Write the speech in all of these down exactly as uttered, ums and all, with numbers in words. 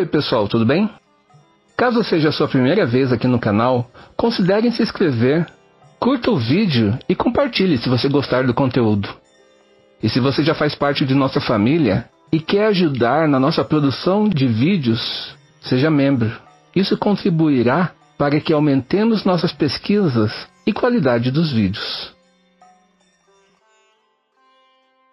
Oi pessoal, tudo bem? Caso seja a sua primeira vez aqui no canal, considerem se inscrever, curta o vídeo e compartilhe se você gostar do conteúdo. E se você já faz parte de nossa família e quer ajudar na nossa produção de vídeos, seja membro. Isso contribuirá para que aumentemos nossas pesquisas e qualidade dos vídeos.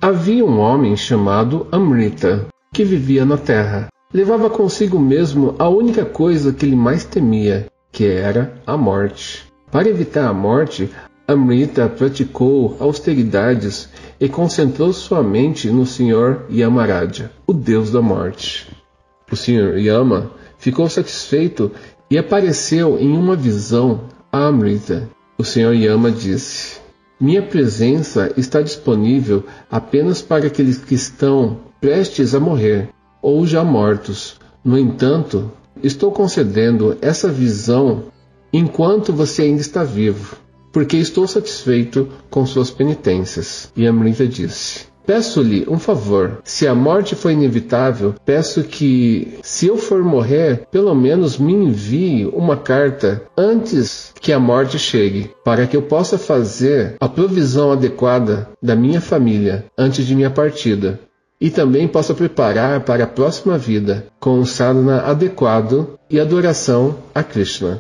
Havia um homem chamado Amrita, que vivia na terra. Levava consigo mesmo a única coisa que ele mais temia, que era a morte. Para evitar a morte, Amrita praticou austeridades e concentrou sua mente no Senhor Yamaraja, o Deus da Morte. O Senhor Yama ficou satisfeito e apareceu em uma visão a Amrita. O Senhor Yama disse: minha presença está disponível apenas para aqueles que estão prestes a morrer ou já mortos. No entanto, estou concedendo essa visão enquanto você ainda está vivo, porque estou satisfeito com suas penitências. E Amrita disse: peço-lhe um favor. Se a morte for inevitável, peço que, se eu for morrer, pelo menos me envie uma carta antes que a morte chegue, para que eu possa fazer a provisão adequada da minha família antes de minha partida, e também possa preparar para a próxima vida com um sadhana adequado e adoração a Krishna.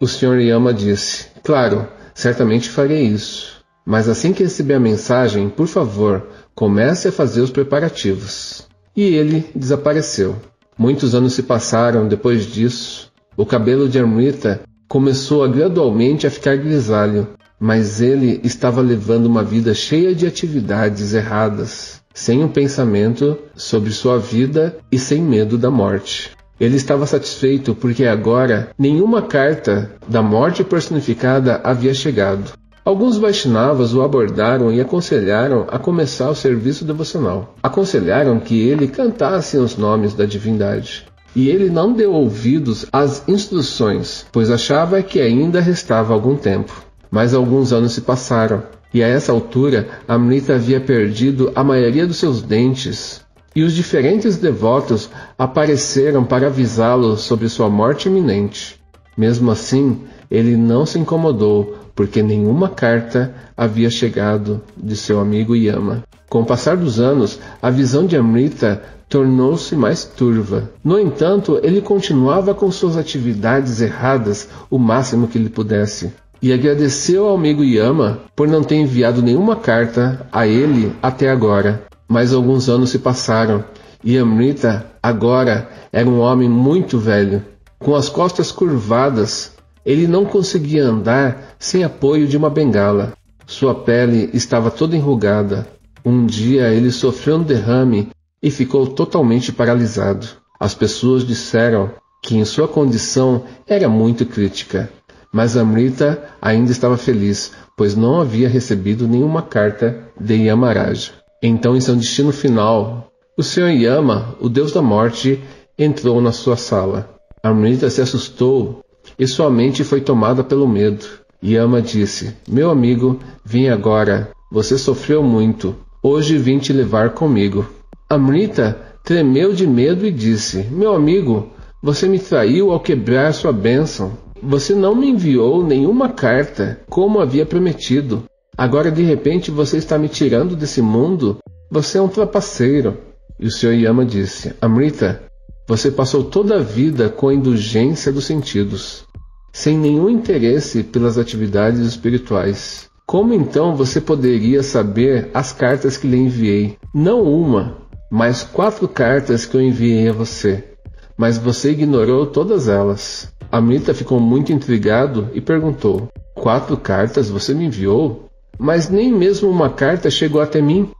O Senhor Yama disse: claro, certamente farei isso. Mas assim que receber a mensagem, por favor, comece a fazer os preparativos. E ele desapareceu. Muitos anos se passaram depois disso. O cabelo de Amrita começou a, gradualmente a ficar grisalho, mas ele estava levando uma vida cheia de atividades erradas, sem um pensamento sobre sua vida e sem medo da morte. Ele estava satisfeito porque agora nenhuma carta da morte personificada havia chegado. Alguns Vaishnavas o abordaram e aconselharam a começar o serviço devocional. Aconselharam que ele cantasse os nomes da divindade. E ele não deu ouvidos às instruções, pois achava que ainda restava algum tempo. Mas alguns anos se passaram, e a essa altura Amrita havia perdido a maioria dos seus dentes. E os diferentes devotos apareceram para avisá-lo sobre sua morte iminente. Mesmo assim, ele não se incomodou, porque nenhuma carta havia chegado de seu amigo Yama. Com o passar dos anos, a visão de Amrita tornou-se mais turva. No entanto, ele continuava com suas atividades erradas o máximo que ele pudesse, e agradeceu ao amigo Yama por não ter enviado nenhuma carta a ele até agora. Mas alguns anos se passaram, e Amrita agora era um homem muito velho, com as costas curvadas. Ele não conseguia andar sem apoio de uma bengala. Sua pele estava toda enrugada. Um dia ele sofreu um derrame e ficou totalmente paralisado. As pessoas disseram que em sua condição era muito crítica. Mas Amrita ainda estava feliz, pois não havia recebido nenhuma carta de Yamaraja. Então, em seu destino final, o Senhor Yama, o Deus da Morte, entrou na sua sala. Amrita se assustou e sua mente foi tomada pelo medo. Yama disse: meu amigo, vim agora. Você sofreu muito. Hoje vim te levar comigo. Amrita tremeu de medo e disse: meu amigo, você me traiu ao quebrar sua bênção. Você não me enviou nenhuma carta, como havia prometido. Agora de repente você está me tirando desse mundo? Você é um trapaceiro. E o Senhor Yama disse: Amrita, você passou toda a vida com a indulgência dos sentidos, sem nenhum interesse pelas atividades espirituais. Como então você poderia saber as cartas que lhe enviei? Não uma, mas quatro cartas que eu enviei a você. Mas você ignorou todas elas. Amrita ficou muito intrigado e perguntou: quatro cartas você me enviou? Mas nem mesmo uma carta chegou até mim.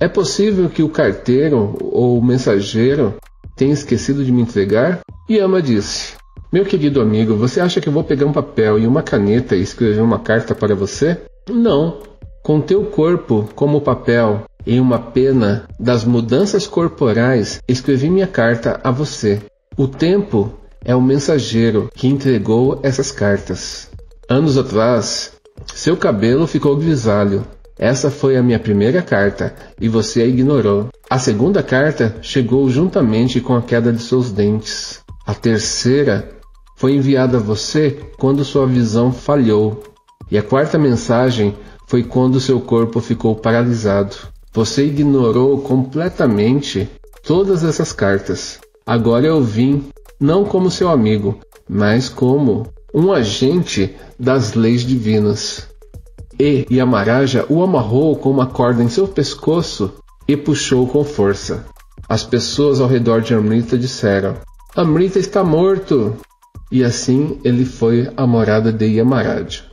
É possível que o carteiro ou o mensageiro tem esquecido de me entregar? Yama disse: meu querido amigo, você acha que eu vou pegar um papel e uma caneta e escrever uma carta para você? Não. Com teu corpo como papel e uma pena das mudanças corporais, escrevi minha carta a você. O tempo é o mensageiro que entregou essas cartas. Anos atrás, seu cabelo ficou grisalho, Essa foi a minha primeira carta, e você a ignorou. A segunda carta chegou juntamente com a queda de seus dentes. A terceira foi enviada a você quando sua visão falhou. E a quarta mensagem foi quando seu corpo ficou paralisado. Você ignorou completamente todas essas cartas. Agora eu vim, não como seu amigo, mas como um agente das leis divinas. E Yamaraja o amarrou com uma corda em seu pescoço e puxou com força. As pessoas ao redor de Amrita disseram: Amrita está morto! E assim ele foi à morada de Yamaraja.